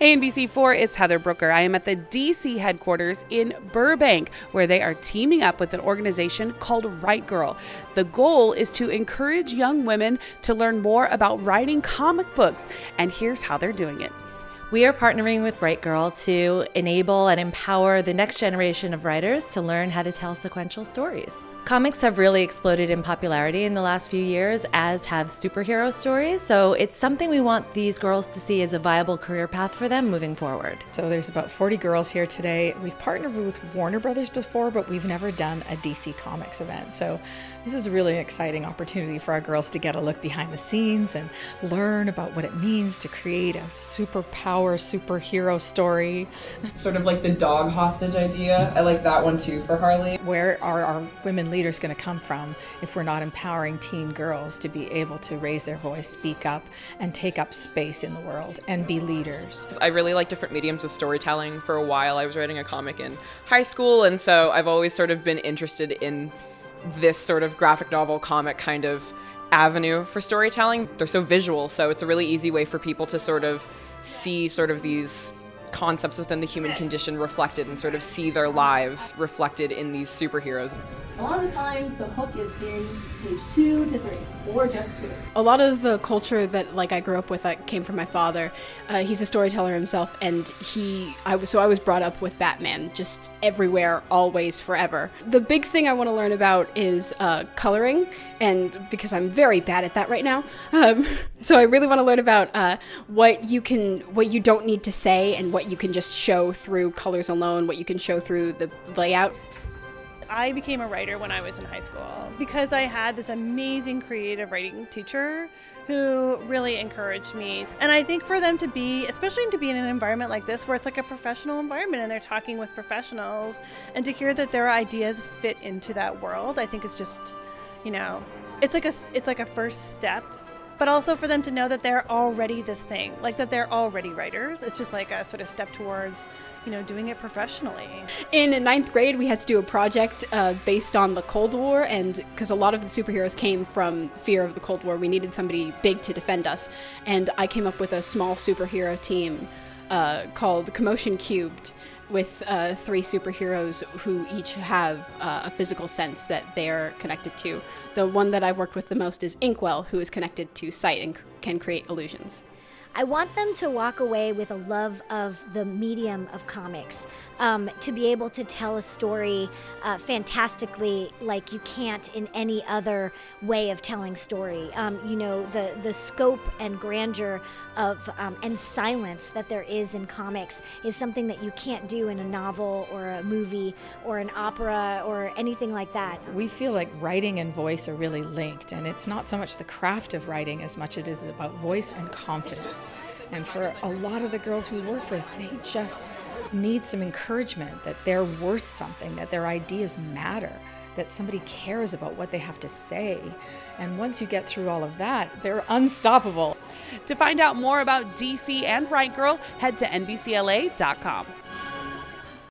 Hey, NBC4, it's Heather Brooker. I am at the DC headquarters in Burbank, where they are teaming up with an organization called WriteGirl. The goal is to encourage young women to learn more about writing comic books, and here's how they're doing it. We are partnering with WriteGirl to enable and empower the next generation of writers to learn how to tell sequential stories. Comics have really exploded in popularity in the last few years, as have superhero stories, so it's something we want these girls to see as a viable career path for them moving forward. So there's about 40 girls here today. We've partnered with Warner Brothers before, but we've never done a DC Comics event, so this is a really exciting opportunity for our girls to get a look behind the scenes and learn about what it means to create a superhero story. Sort of like the dog hostage idea. I like that one too for Harley. Where are our women leaders going to come from if we're not empowering teen girls to be able to raise their voice, speak up, and take up space in the world and be leaders? I really like different mediums of storytelling. For a while I was writing a comic in high school, and so I've always sort of been interested in this sort of graphic novel comic kind of avenue for storytelling. They're so visual, so it's a really easy way for people to sort of see sort of these concepts within the human condition reflected and sort of see their lives reflected in these superheroes. A lot of the times the hook is in page 2 to 3 or just 2. A lot of the culture that I grew up with that came from my father. He's a storyteller himself, and I was brought up with Batman just everywhere, always, forever. The big thing I want to learn about is coloring, and because I'm very bad at that right now, so I really want to learn about what you don't need to say and what you can just show through colors alone, what you can show through the layout. I became a writer when I was in high school because I had this amazing creative writing teacher who really encouraged me. And I think for them to be, especially to be in an environment like this where it's like a professional environment and they're talking with professionals, and to hear that their ideas fit into that world, I think is just, you know, it's like a first step. But also for them to know that they're already this thing, like that they're already writers. It's just like a sort of step towards, you know, doing it professionally. In 9th grade, we had to do a project based on the Cold War, and because a lot of the superheroes came from fear of the Cold War, we needed somebody big to defend us. And I came up with a small superhero team called Commotion Cubed, with 3 superheroes who each have a physical sense that they're connected to. The one that I've worked with the most is Inkwell, who is connected to sight and can create illusions. I want them to walk away with a love of the medium of comics, to be able to tell a story fantastically like you can't in any other way of telling story. You know, the scope and grandeur of and silence that there is in comics is something that you can't do in a novel or a movie or an opera or anything like that. We feel like writing and voice are really linked, and it's not so much the craft of writing as much as it is about voice and confidence. And for a lot of the girls we work with, they just need some encouragement that they're worth something, that their ideas matter, that somebody cares about what they have to say. And once you get through all of that, they're unstoppable. To find out more about DC and WriteGirl, head to NBCLA.com.